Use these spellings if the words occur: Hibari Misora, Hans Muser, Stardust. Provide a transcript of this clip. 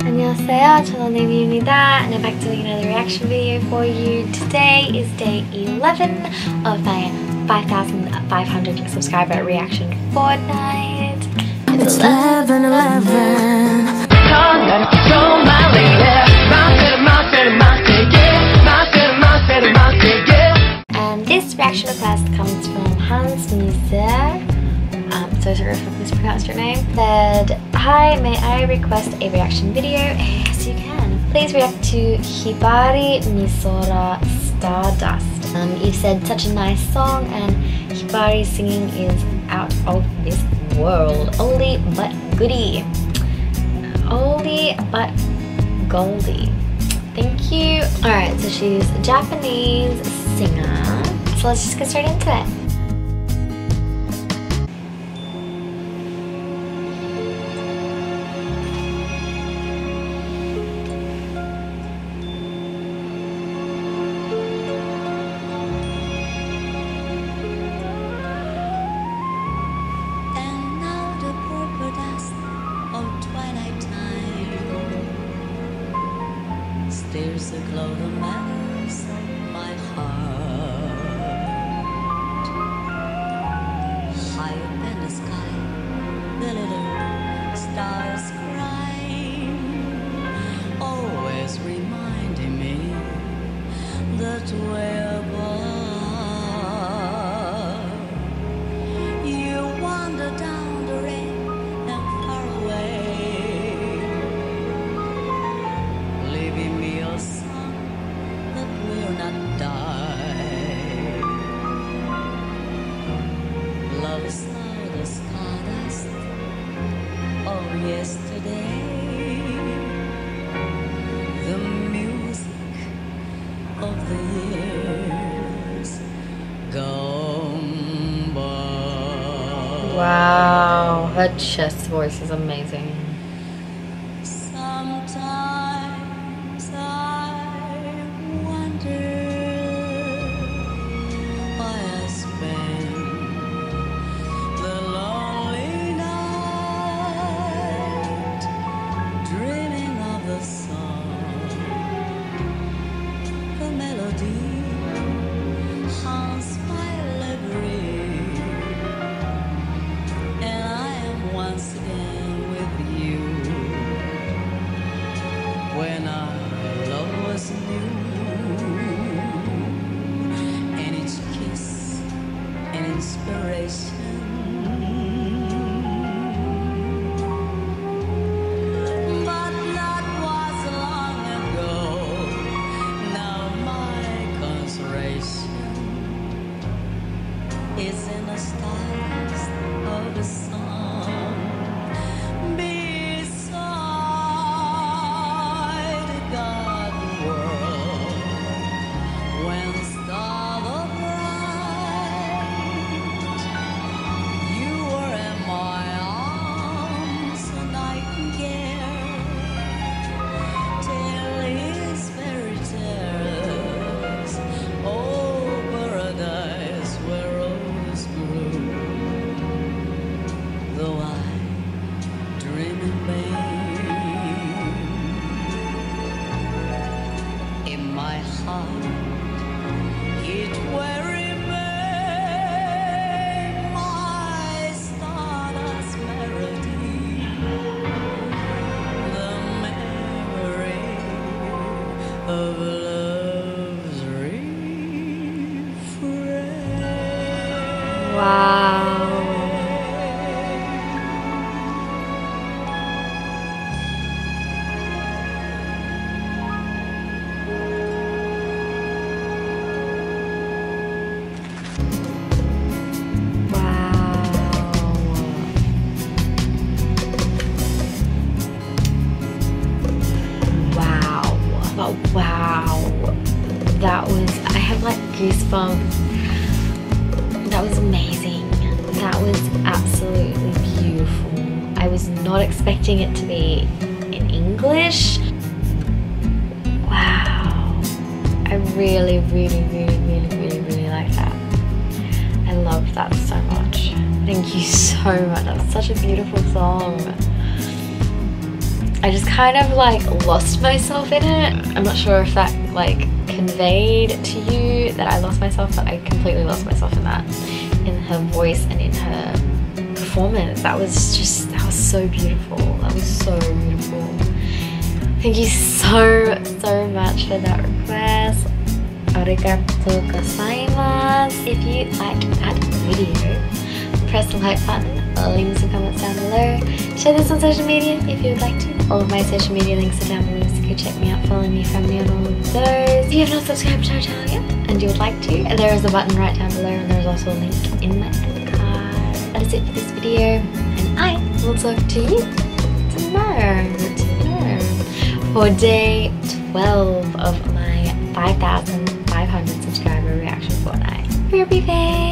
안녕하세요, 저는 에미입니다, and I'm back doing another reaction video for you. Today is day 11 of my 5,500 subscriber reaction fortnight. It's 11:11. And this reaction request comes from Hans Muser. So sorry if I mispronounced your name. Said, "Hi, may I request a reaction video?" Yes, you can. Please react to Hibari Misora Stardust. You said such a nice song, and Hibari's singing is out of this world. Oldie but goodie. Oldie but goldie. Thank you. Alright, so she's a Japanese singer. So let's just get straight into it. There's a cloud of madness in my heart. High up in the sky, the little stars crying, always reminding me that we're above. You wander down the rain and far away, leaving me not die. Love is now the Stardust of yesterday. The music of the years gone by. Wow, her chest voice is amazing. When our love was new, and each kiss an inspiration, but that was long ago. Now my consolation is in the stars of the sun. That was, I have like goosebumps. That was amazing. That was absolutely beautiful. I was not expecting it to be in English. Wow. I really like that. I love that so much. Thank you so much. That's such a beautiful song. I just kind of like lost myself in it. I'm not sure if that like conveyed to you that I lost myself, but I completely lost myself in that, in her voice and in her performance. That was just, that was so beautiful. That was so beautiful. Thank you so much for that request. Arigatou gozaimasu. If you liked that video, press the like button. Leave me some comments down below. Share this on social media if you would like to. All of my social media links are down below, so go check me out, follow me, find me on all of those. If you have not subscribed to our channel yet and you would like to, there is a button right down below, and there is also a link in my end card. That is it for this video, and I will talk to you tomorrow for day 12 of my 5,500 subscriber reaction fortnight. Happy day!